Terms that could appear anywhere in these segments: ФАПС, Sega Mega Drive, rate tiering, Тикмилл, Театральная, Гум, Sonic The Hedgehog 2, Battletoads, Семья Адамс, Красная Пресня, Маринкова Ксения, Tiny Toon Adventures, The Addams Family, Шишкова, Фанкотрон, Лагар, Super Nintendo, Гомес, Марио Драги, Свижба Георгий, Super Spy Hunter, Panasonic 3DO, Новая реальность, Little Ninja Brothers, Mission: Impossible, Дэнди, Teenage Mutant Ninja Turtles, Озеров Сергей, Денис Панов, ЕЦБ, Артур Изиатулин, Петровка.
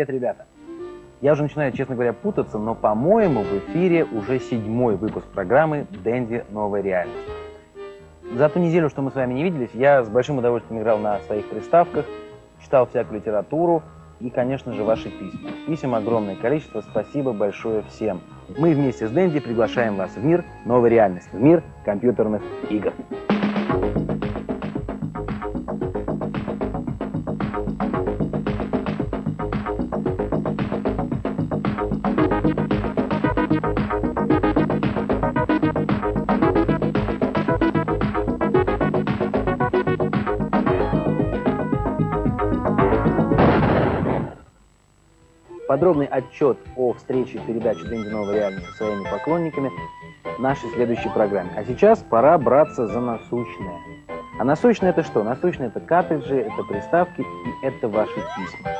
Привет, ребята! Я уже начинаю, честно говоря, путаться, но, по-моему, в эфире уже 7-й выпуск программы «Дэнди. Новая реальность». За ту неделю, что мы с вами не виделись, я с большим удовольствием играл на своих приставках, читал всякую литературу и, конечно же, ваши письма. Писем огромное количество, спасибо большое всем. Мы вместе с Дэнди приглашаем вас в мир новой реальности, в мир компьютерных игр. Подробный отчет о встрече и передаче «Дэнди. Новая реальность» со своими поклонниками в нашей следующей программе. А сейчас пора браться за насущное. А насущное это что? Насущное это картриджи, это приставки и это ваши письма.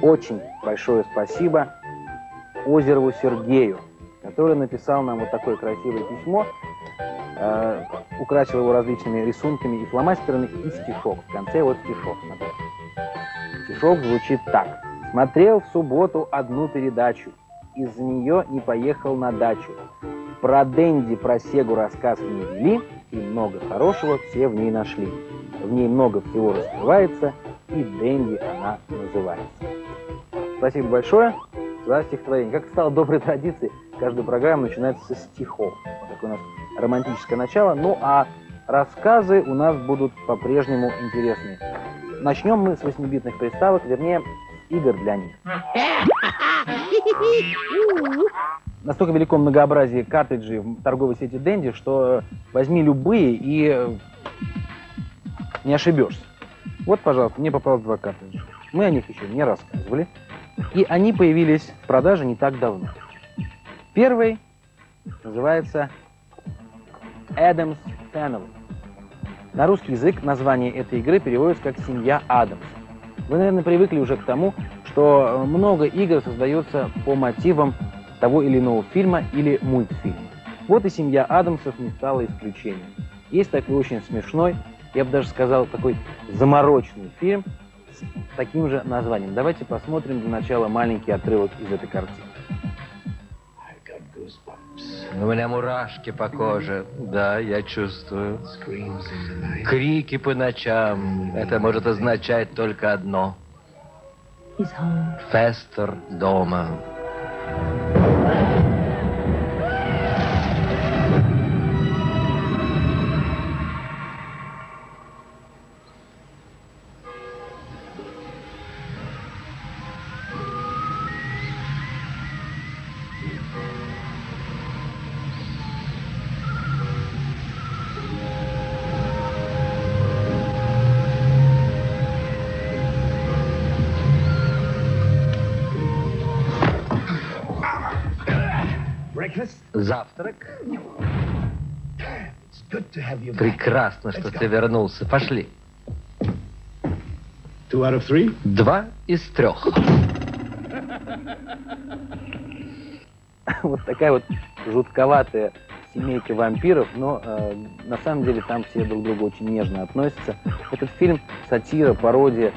Очень большое спасибо Озерову Сергею, который написал нам вот такое красивое письмо, украсил его различными рисунками и фломастерами, и стишок. В конце вот стишок. Смотрите. Стишок звучит так. Смотрел в субботу одну передачу, из-за нее не поехал на дачу. Про Дэнди, про Сегу рассказ не вели, и много хорошего все в ней нашли. В ней много всего раскрывается, и Дэнди она называется. Спасибо большое за стихотворение. Как стало доброй традицией, каждая программа начинается со стихов. Вот такое у нас романтическое начало. Ну а рассказы у нас будут по-прежнему интересные. Начнем мы с 8-битных приставок, вернее, игр для них. Настолько велико многообразие картриджей в торговой сети Дэнди, что возьми любые и не ошибешься. Вот, пожалуйста, мне попалось 2 картриджа. Мы о них еще не рассказывали. И они появились в продаже не так давно. Первый называется Addams Family. На русский язык название этой игры переводится как «Семья Адамс». Вы, наверное, привыкли уже к тому, что много игр создается по мотивам того или иного фильма или мультфильма. Вот и «Семья Адамсов» не стала исключением. Есть такой очень смешной, я бы даже сказал, такой замороченный фильм с таким же названием. Давайте посмотрим для начала маленький отрывок из этой картины. У меня мурашки по коже, да, я чувствую. Крики по ночам, это может означать только одно. Фестер дома. Завтрак. Прекрасно, что ты вернулся. Пошли. 2 из 3. Вот такая вот жутковатая семейка вампиров, но на самом деле там все друг к другу очень нежно относятся. Этот фильм сатира, пародия,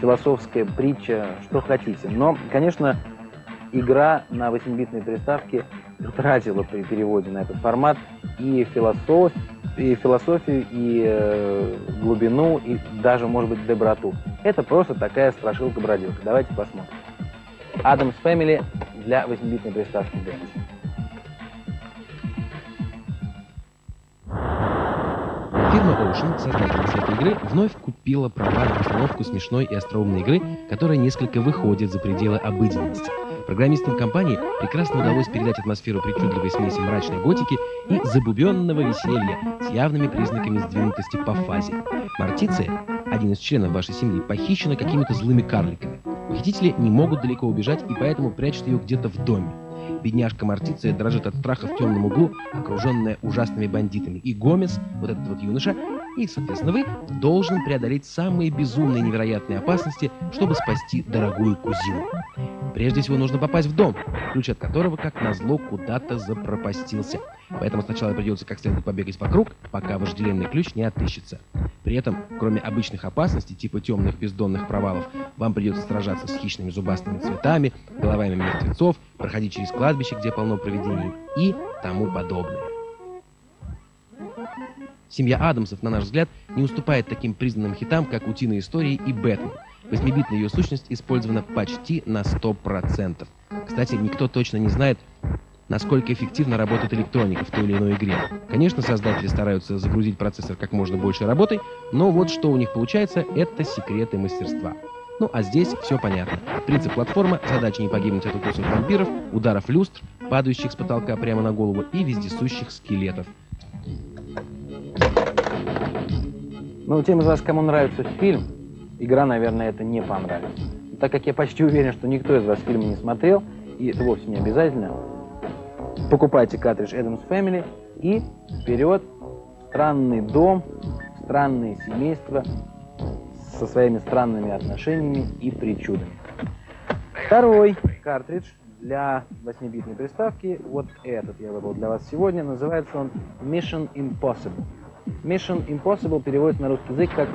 философская притча, что хотите. Но, конечно, игра на 8-битной приставке утратила при переводе на этот формат и философию, и глубину, и даже, может быть, доброту. Это просто такая страшилка-бродилка. Давайте посмотрим. Адамс Фэмили для 8-битной приставки Дэнди. Фирма Ocean, создательница этой игры, вновь купила права на постановку смешной и остроумной игры, которая несколько выходит за пределы обыденности. Программистам компании прекрасно удалось передать атмосферу причудливой смеси мрачной готики и забубенного веселья с явными признаками сдвинутости по фазе. Мортиция, один из членов вашей семьи, похищена какими-то злыми карликами. Похитители не могут далеко убежать и поэтому прячут ее где-то в доме. Бедняжка Мортиция дрожит от страха в темном углу, окруженная ужасными бандитами. И Гомес, вот этот вот юноша, и, соответственно, вы, должен преодолеть самые безумные невероятные опасности, чтобы спасти дорогую кузину. Прежде всего нужно попасть в дом, ключ от которого, как назло, куда-то запропастился. Поэтому сначала придется как следует побегать вокруг, пока вожделенный ключ не отыщется. При этом, кроме обычных опасностей, типа темных бездонных провалов, Вам придется сражаться с хищными зубастыми цветами, головами мертвецов, проходить через кладбище, где полно привидений и тому подобное. «Семья Адамсов», на наш взгляд, не уступает таким признанным хитам, как «Утиные истории» и «Бэтмен». 8-битная ее сущность использована почти на 100%. Кстати, никто точно не знает, насколько эффективно работает электроника в той или иной игре. Конечно, создатели стараются загрузить процессор как можно больше работой, но вот что у них получается — это секреты мастерства. Ну а здесь все понятно. Принцип платформа, задача не погибнуть от укусов вампиров, ударов люстр, падающих с потолка прямо на голову и вездесущих скелетов. Ну, тем из вас, кому нравится фильм, игра, наверное, это не понравится. Так как я почти уверен, что никто из вас фильма не смотрел, и это вовсе не обязательно, покупайте картридж Addams Family и вперед! Странный дом, странные семейства со своими странными отношениями и причудами. Второй картридж для 8-битной приставки, вот этот я выбрал для вас сегодня, называется он Mission Impossible. Mission Impossible переводится на русский язык как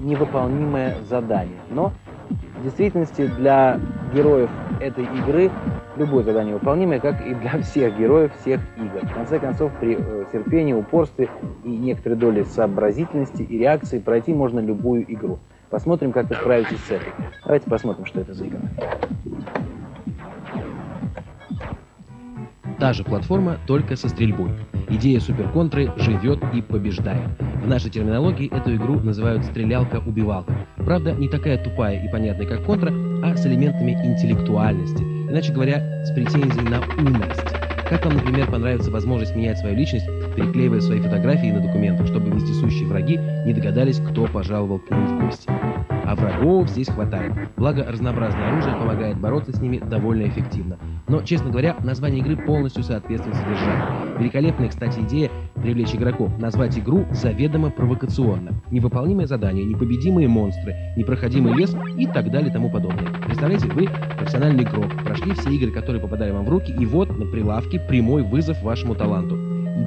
«невыполнимое задание». Но в действительности для героев этой игры любое задание выполнимое, как и для всех героев всех игр. В конце концов, при терпении, упорстве и некоторой доле сообразительности и реакции пройти можно любую игру. Посмотрим, как вы справитесь с этой. Давайте посмотрим, что это за игра. Та же платформа, только со стрельбой. Идея суперконтры живет и побеждает. В нашей терминологии эту игру называют стрелялка-убивалка. Правда, не такая тупая и понятная, как контра, а с элементами интеллектуальности. Иначе говоря, с претензией на умность. Как вам, например, понравится возможность менять свою личность, переклеивая свои фотографии на документах, чтобы вездесущие враги не догадались, кто пожаловал к ним в гости. А врагов здесь хватает. Благо, разнообразное оружие помогает бороться с ними довольно эффективно. Но, честно говоря, название игры полностью соответствует содержанию. Великолепная, кстати, идея привлечь игроков, назвать игру заведомо провокационно. Невыполнимое задание, непобедимые монстры, непроходимый лес и так далее и тому подобное. Представляете, вы профессиональный игрок, прошли все игры, которые попадали вам в руки, и вот на прилавке прямой вызов вашему таланту.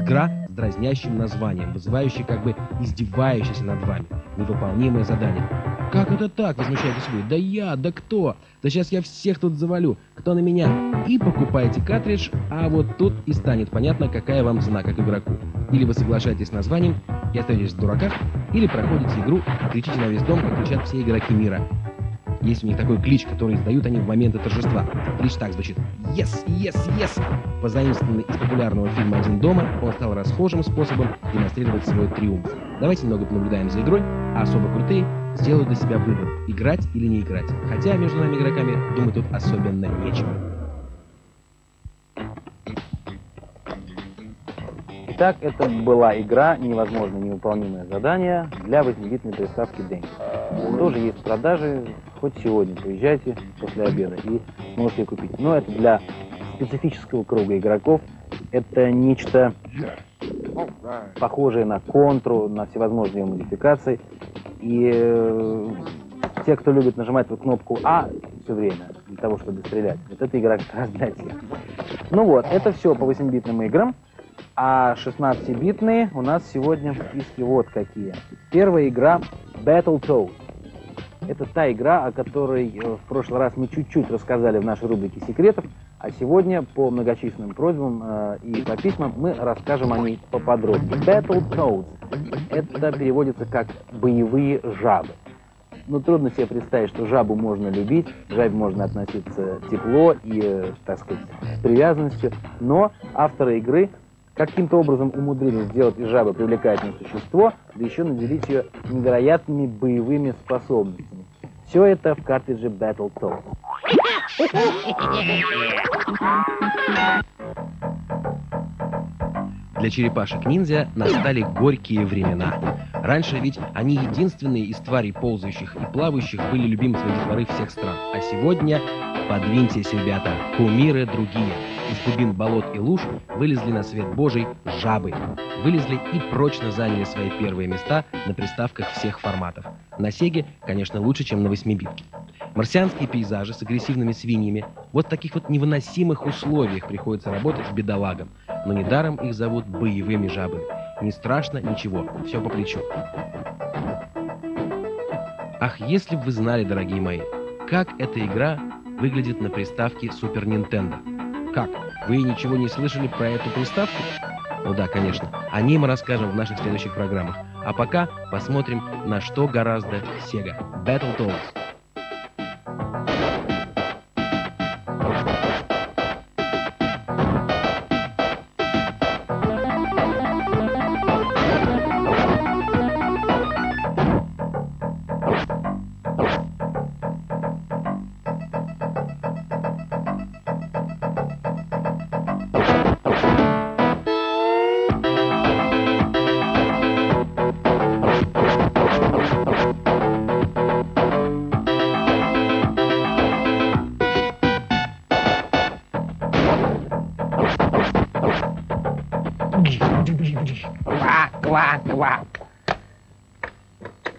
Игра с дразнящим названием, вызывающая, как бы издевающаяся над вами. Невыполнимое задание. «Как это так?» — возмущаетесь вы. «Да я, да кто? Да сейчас я всех тут завалю. Кто на меня?» И покупаете картридж, а вот тут и станет понятно, какая вам цена как игроку. Или вы соглашаетесь с названием и остаетесь в дураках, или проходите игру и кричите на весь дом, как кричат все игроки мира. Есть у них такой клич, который издают они в моменты торжества. Клич так звучит: «Yes, yes, yes!» Позаимствованный из популярного фильма «Один дома», он стал расхожим способом демонстрировать свой триумф. Давайте немного понаблюдаем за игрой, а особо крутые сделают для себя выбор, играть или не играть. Хотя между нами игроками, думаю, тут особенно нечего. Итак, это была игра «Невозможно невыполнимое задание» для 8-битной приставки Дэнди. Тоже есть продажи, хоть сегодня приезжайте после обеда и можете ее купить. Но это для специфического круга игроков, это нечто похожее на контру, на всевозможные ее модификации. И те, кто любит нажимать вот кнопку «А» все время для того, чтобы стрелять, вот эта игра как раз для тех. Ну вот, это все по 8-битным играм. А 16-битные у нас сегодня в списке вот какие. Первая игра Battletoads. Это та игра, о которой в прошлый раз мы чуть-чуть рассказали в нашей рубрике секретов, а сегодня по многочисленным просьбам и по письмам мы расскажем о ней поподробнее. Battletoads. Это переводится как «боевые жабы». Ну, трудно себе представить, что жабу можно любить, к жабе можно относиться тепло и, так сказать, с привязанностью, но авторы игры каким-то образом умудрились сделать из жабы привлекательное существо, да еще наделить ее невероятными боевыми способностями. Все это в картридже Battletoads. Для черепашек-ниндзя настали горькие времена. Раньше ведь они единственные из тварей ползающих и плавающих были любимцами детворы всех стран. А сегодня, подвиньтесь, ребята, кумиры другие. Из глубин болот и луж вылезли на свет божий жабы. Вылезли и прочно заняли свои первые места на приставках всех форматов. На Сеге, конечно, лучше, чем на 8-битке. Марсианские пейзажи с агрессивными свиньями. Вот в таких вот невыносимых условиях приходится работать бедолагам. Но недаром их зовут боевыми жабами. Не страшно ничего, все по плечу. Ах, если бы вы знали, дорогие мои, Как эта игра выглядит на приставке Super Nintendo? Как? Вы ничего не слышали про эту приставку? Ну да, конечно. О ней мы расскажем в наших следующих программах. А пока посмотрим, на что гораздо Sega. Battletoads.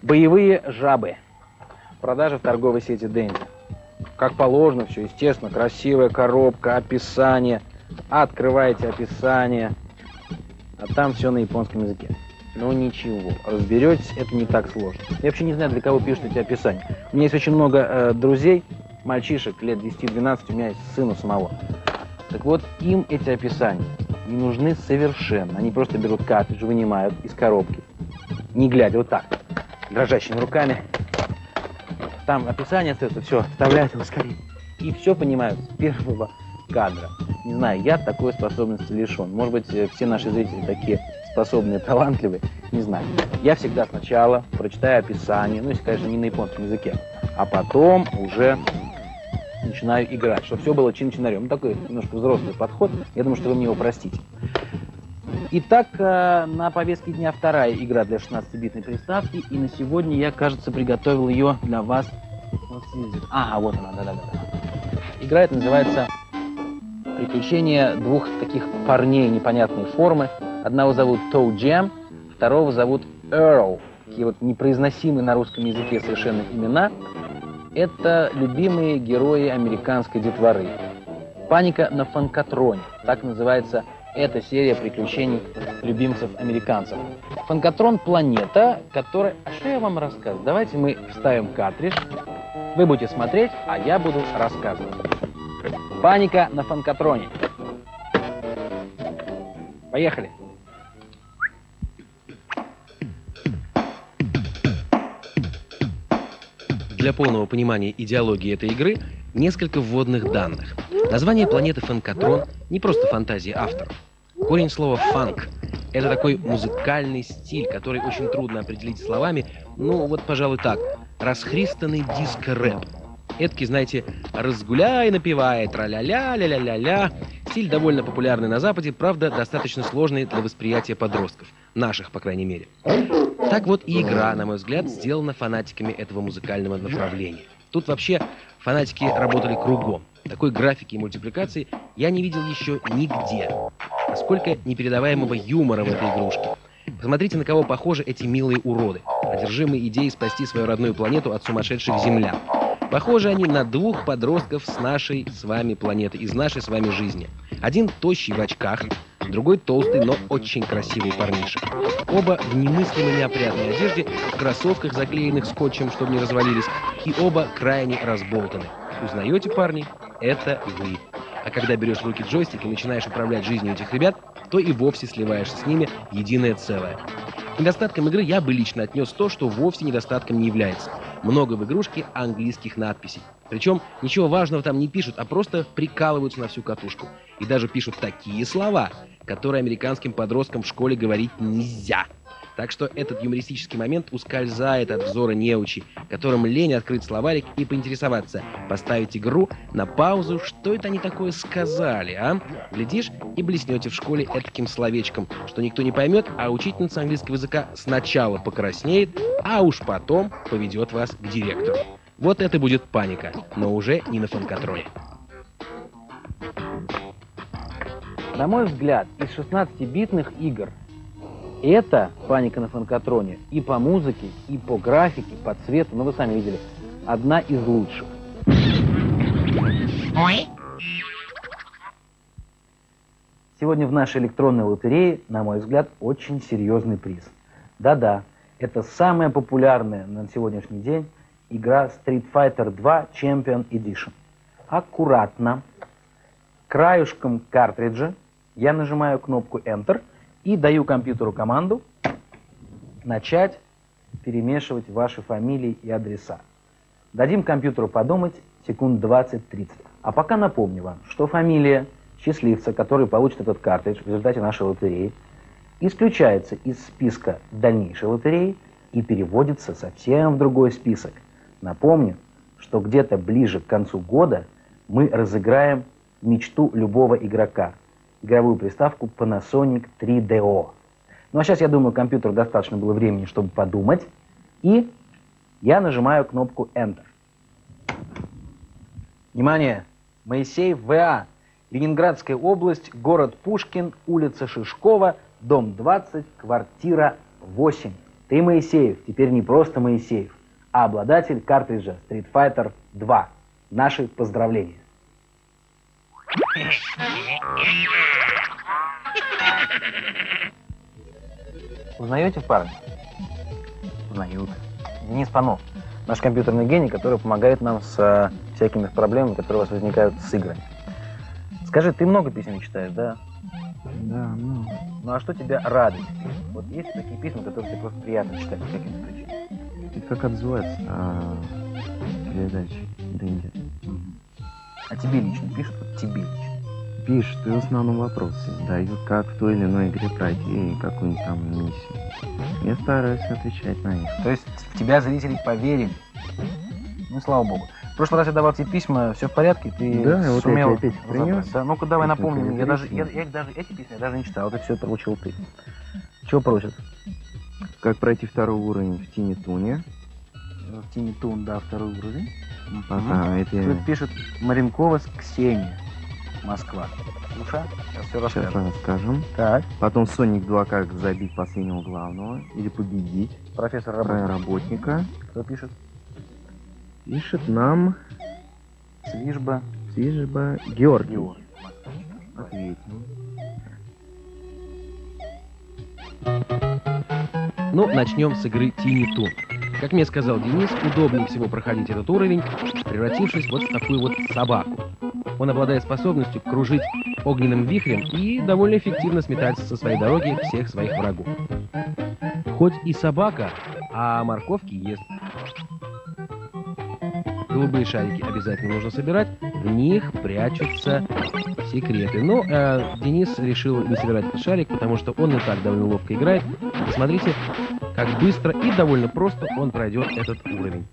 Боевые жабы. Продажа в торговой сети Дэнди. Как положено, все естественно. Красивая коробка, описание. Открываете описание. А там все на японском языке. Но ничего, разберетесь, это не так сложно. Я вообще не знаю, для кого пишут эти описания. У меня есть очень много друзей, мальчишек лет 10-12, у меня есть сына самого. Так вот, им эти описания не нужны совершенно. Они просто берут картридж, вынимают из коробки. Не глядя, вот так. Дрожащими руками. Там описание остается, все, вставляют его скорее. И все понимают с первого кадра. Не знаю, я такой способности лишен. Может быть, все наши зрители такие способные, талантливые. Не знаю. Я всегда сначала прочитаю описание, ну, если, конечно, не на японском языке. А потом уже начинаю играть, чтобы все было чин-чинарем. Ну, такой немножко взрослый подход. Я думаю, что вы мне его простите. Итак, на повестке дня вторая игра для 16-битной приставки, и на сегодня я, кажется, приготовил ее для вас. Ага, вот она, да-да-да. Игра эта называется «Приключения двух таких парней непонятной формы». Одного зовут ToeJam, второго зовут Earl. Такие вот непроизносимые на русском языке совершенно имена. Это любимые герои американской детворы. «Паника на Фанкотроне», так называется эта серия приключений любимцев американцев. Фанкотрон — планета, которая... А что я вам рассказываю? Давайте мы вставим картридж. Вы будете смотреть, а я буду рассказывать. Паника на Фанкотроне. Поехали. Для полного понимания идеологии этой игры несколько вводных данных. Название планеты Фанкотрон не просто фантазии авторов. Корень слова «фанк» — это такой музыкальный стиль, который очень трудно определить словами, ну вот, пожалуй, так. Расхристанный диско-рэп. Эдакий, знаете, разгуляй, напевай, тра-ля-ля, ля-ля-ля-ля. Стиль довольно популярный на Западе, правда, достаточно сложный для восприятия подростков. Наших, по крайней мере. Так вот и игра, на мой взгляд, сделана фанатиками этого музыкального направления. Тут вообще фанатики работали кругом. Такой графики и мультипликации я не видел еще нигде. Насколько непередаваемого юмора в этой игрушке. Посмотрите, на кого похожи эти милые уроды, одержимые идеей спасти свою родную планету от сумасшедших землян. Похожи они на двух подростков с нашей с вами планеты, из нашей с вами жизни. Один тощий в очках, другой толстый, но очень красивый парниша. Оба в немыслимо неопрятной одежде, в кроссовках, заклеенных скотчем, чтобы не развалились, и оба крайне разболтаны. Узнаете, парни? Это вы. А когда берешь в руки джойстик и начинаешь управлять жизнью этих ребят, то и вовсе сливаешься с ними в единое целое. К недостаткам игры я бы лично отнес то, что вовсе недостатком не является. Много в игрушке английских надписей. Причем ничего важного там не пишут, а просто прикалываются на всю катушку. И даже пишут такие слова, которые американским подросткам в школе говорить нельзя. Так что этот юмористический момент ускользает от взора неучи, которым лень открыть словарик и поинтересоваться, поставить игру на паузу, что это они такое сказали, а? Глядишь, и блеснете в школе этаким словечком, что никто не поймет, а учительница английского языка сначала покраснеет, а уж потом поведет вас к директору. Вот это будет паника, но уже не на Фанкотроне. На мой взгляд, из 16-битных игр это «Паника на Фанкотроне» и по музыке, и по графике, по цвету, ну вы сами видели, одна из лучших. Ой. Сегодня в нашей электронной лотерее, на мой взгляд, очень серьезный приз. Да-да, это самая популярная на сегодняшний день игра Street Fighter II Champion Edition. Аккуратно, краешком картриджа я нажимаю кнопку Enter и даю компьютеру команду начать перемешивать ваши фамилии и адреса. Дадим компьютеру подумать секунд 20-30. А пока напомню вам, что фамилия счастливца, который получит этот картридж в результате нашей лотереи, исключается из списка дальнейшей лотереи и переводится совсем в другой список. Напомню, что где-то ближе к концу года мы разыграем мечту любого игрока. Игровую приставку Panasonic 3DO. Ну а сейчас, я думаю, компьютеру достаточно было времени, чтобы подумать. И я нажимаю кнопку Enter. Внимание! Моисеев В.А. Ленинградская область, город Пушкин, улица Шишкова, дом 20, квартира 8. Ты, Моисеев, теперь не просто Моисеев, а обладатель картриджа Street Fighter 2. Наши поздравления! Узнаете парня? Узнают. Денис Панов, наш компьютерный гений, который помогает нам с всякими проблемами, которые у вас возникают с играми. Скажи, ты много писем читаешь, да? Да, много. Ну а что тебя радует? Вот есть такие письма, которые тебе просто приятно читать, по каким-то причинам? Это как отзывается передача Дэнди. А тебе лично пишут? Вот тебе лично. Пишут, и в основном вопросы задают, как в той или иной игре пройти и какую-нибудь там миссию. Я стараюсь отвечать на них. То есть в тебя зрители поверили? Ну, слава богу. В прошлый раз я давал тебе письма, все в порядке, ты да, сумел вот принес. Да? Ну-ка давай напомним, я даже эти письма я даже не читал, это все получил ты. Чего просят? Как пройти второй уровень в Tiny Toon. В Tiny Toon, да, второй уровень. Тут пишет Маринкова Ксения, Москва. Слушай, сейчас все расскажем. Так. Потом Sonic 2, как забить последнего главного или победить. Профессор работника. Кто пишет? Пишет нам Свижба. Свижба Георгий. Ответим. Ну, начнем с игры Tiny Toon. Как мне сказал Денис, удобнее всего проходить этот уровень, превратившись вот в такую вот собаку. Он обладает способностью кружить огненным вихрем и довольно эффективно сметать со своей дороги всех своих врагов. Хоть и собака, а морковки ест. Голубые шарики обязательно нужно собирать, в них прячутся секреты. Но Денис решил не собирать этот шарик, потому что он и так довольно ловко играет. Посмотрите, как быстро и довольно просто он пройдет этот уровень.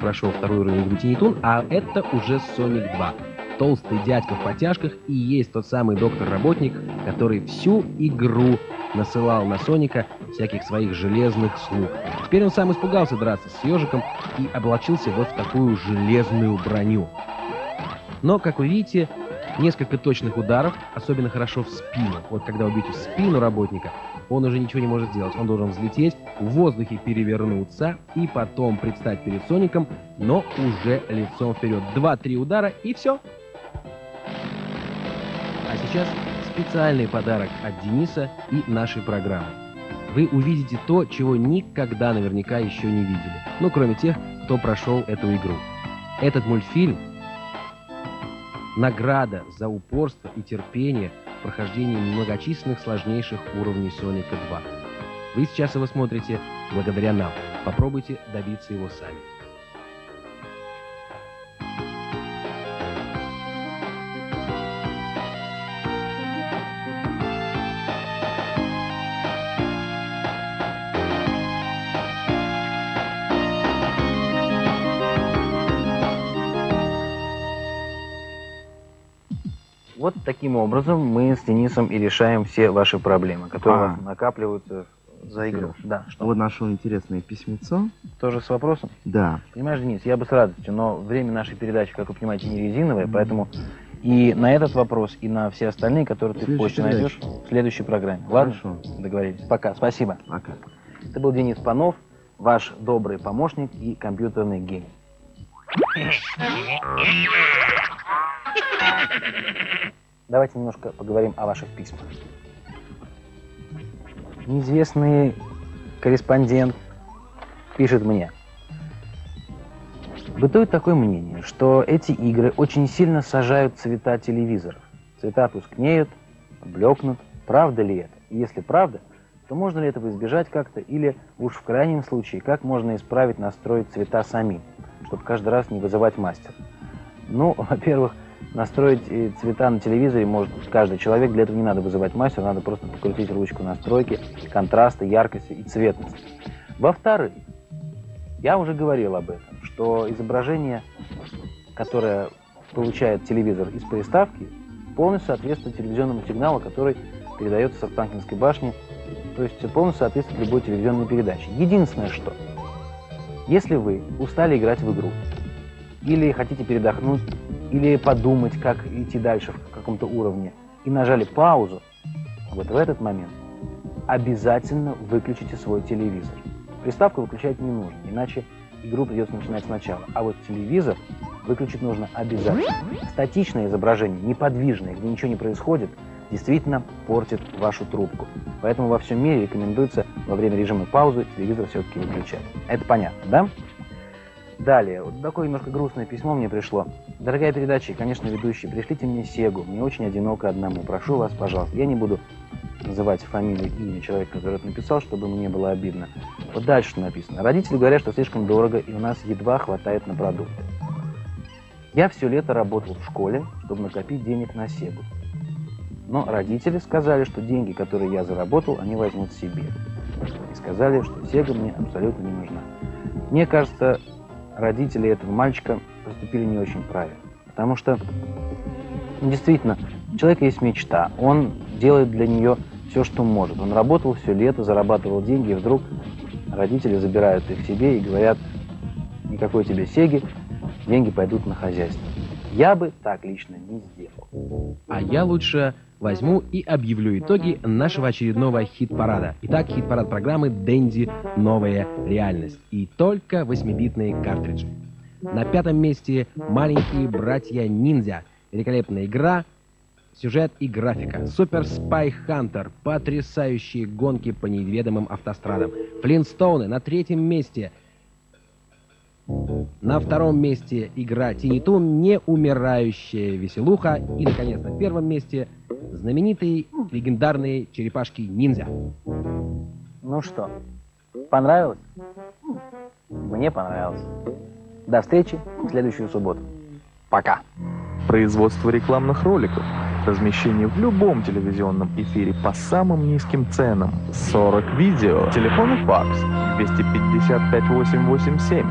Прошел второй уровень игры Tiny Toon, а это уже Sonic 2. Толстый дядька в подтяжках и есть тот самый доктор-работник, который всю игру насылал на Соника всяких своих железных слуг. Теперь он сам испугался драться с ежиком и облачился вот в такую железную броню. Но, как вы видите, несколько точных ударов, особенно хорошо в спину. Вот когда убьете в спину работника, он уже ничего не может сделать. Он должен взлететь, в воздухе перевернуться и потом предстать перед Соником, но уже лицом вперед. 2-3 удара и все. А сейчас специальный подарок от Дениса и нашей программы. Вы увидите то, чего никогда наверняка еще не видели. Ну, кроме тех, кто прошел эту игру. Этот мультфильм — награда за упорство и терпение в прохождении многочисленных сложнейших уровней Соника 2. Вы сейчас его смотрите благодаря нам. Попробуйте добиться его сами. Вот таким образом мы с Денисом и решаем все ваши проблемы, которые у вас накапливаются за игру. Да. Вот нашел интересное письмецо. Тоже с вопросом? Да. Понимаешь, Денис, я бы с радостью, но время нашей передачи, как вы понимаете, не резиновое, поэтому и на этот вопрос, и на все остальные, которые ты в почте найдешь в следующей программе. Хорошо. Ладно? Договорились. Пока. Спасибо. Пока. Это был Денис Панов, ваш добрый помощник и компьютерный гений. Давайте немножко поговорим о ваших письмах. Неизвестный корреспондент пишет мне. Бытует такое мнение, что эти игры очень сильно сажают цвета телевизоров. Цвета тускнеют, блекнут. Правда ли это? И если правда, то можно ли этого избежать как-то? Или уж в крайнем случае, как можно исправить, настроить цвета самим, чтобы каждый раз не вызывать мастера? Ну, во-первых, настроить цвета на телевизоре может каждый человек, для этого не надо вызывать мастера, надо просто покрутить ручку настройки, контраста, яркости и цветности. Во-вторых, я уже говорил об этом, что изображение, которое получает телевизор из приставки, полностью соответствует телевизионному сигналу, который передается с Останкинской башни, то есть полностью соответствует любой телевизионной передаче. Единственное что, если вы устали играть в игру, или хотите передохнуть, или подумать, как идти дальше в каком-то уровне, и нажали паузу, вот в этот момент обязательно выключите свой телевизор. Приставку выключать не нужно, иначе игру придется начинать сначала. А вот телевизор выключить нужно обязательно. Статичное изображение, неподвижное, где ничего не происходит, действительно портит вашу трубку. Поэтому во всем мире рекомендуется во время режима паузы телевизор все-таки выключать. Это понятно, да? Далее, вот такое немножко грустное письмо мне пришло. Дорогая передача, конечно, ведущий, пришлите мне Сегу, мне очень одиноко одному, прошу вас, пожалуйста. Я не буду называть фамилию и имя человека, который это написал, чтобы мне было обидно. Вот дальше что написано. Родители говорят, что слишком дорого, и у нас едва хватает на продукты. Я все лето работал в школе, чтобы накопить денег на Сегу. Но родители сказали, что деньги, которые я заработал, они возьмут себе. И сказали, что Сега мне абсолютно не нужна. Мне кажется, родители этого мальчика поступили не очень правильно. Потому что, действительно, у человека есть мечта. Он делает для нее все, что может. Он работал все лето, зарабатывал деньги, и вдруг родители забирают их себе и говорят, никакой тебе Сеги, деньги пойдут на хозяйство. Я бы так лично не сделал. А я лучше возьму и объявлю итоги нашего очередного хит-парада. Итак, хит-парад программы «Дэнди. Новая реальность». И только 8-битные картриджи. На 5-м месте «Маленькие братья-ниндзя». Великолепная игра, сюжет и графика. Super Spy Hunter. Потрясающие гонки по неведомым автострадам. Флинстоуны на 3-м месте. На 2-м месте игра Tiny Toon, неумирающая веселуха. И, наконец, на 1-м месте знаменитые легендарные черепашки-ниндзя. Ну что, понравилось? Мне понравилось. До встречи в следующую субботу. Пока. Производство рекламных роликов. Размещение в любом телевизионном эфире по самым низким ценам. 40 видео. Телефон ФАПС 255 887.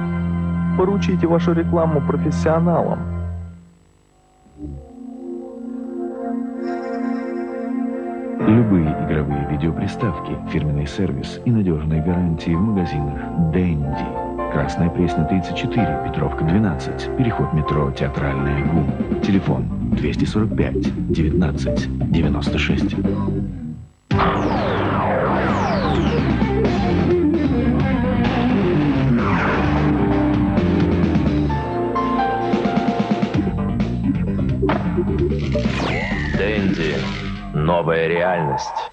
Поручите вашу рекламу профессионалам. Любые игровые видеоприставки, фирменный сервис и надежные гарантии в магазинах «Дэнди». Красная Пресня 34, Петровка 12, переход метро «Театральная», Гум. Телефон 245 19 96. Новая реальность.